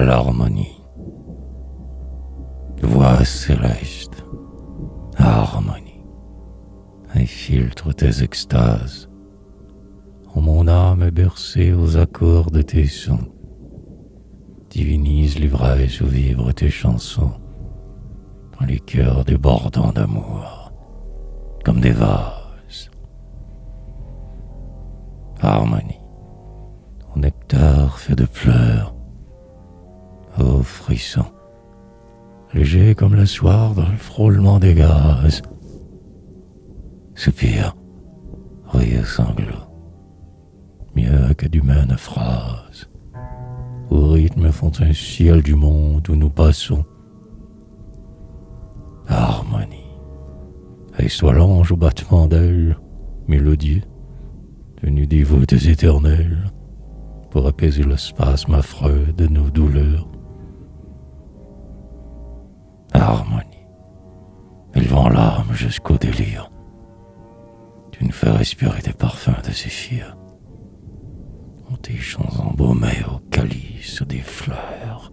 à l'harmonie. Voix céleste, harmonie, infiltre tes extases, où mon âme est bercée aux accords de tes sons. Divinise l'ivresse où vibrent tes chansons, dans les cœurs débordants d'amour, comme des vases. Harmonie, au nectar fait de pleurs, ô frisson, léger comme le soir dans le frôlement des gaz. Soupir, rire sanglot, mieux que d'humaines phrases, au rythme font un ciel du monde où nous passons. Harmonie, et sois l'ange au battement d'ailes, mélodieux, tenu des voûtes éternelles, pour apaiser le spasme affreux de nos douleurs. Harmonie, élevant l'âme jusqu'au délire, tu nous fais respirer des parfums de zéphyr, tes chants embaumés au calice des fleurs.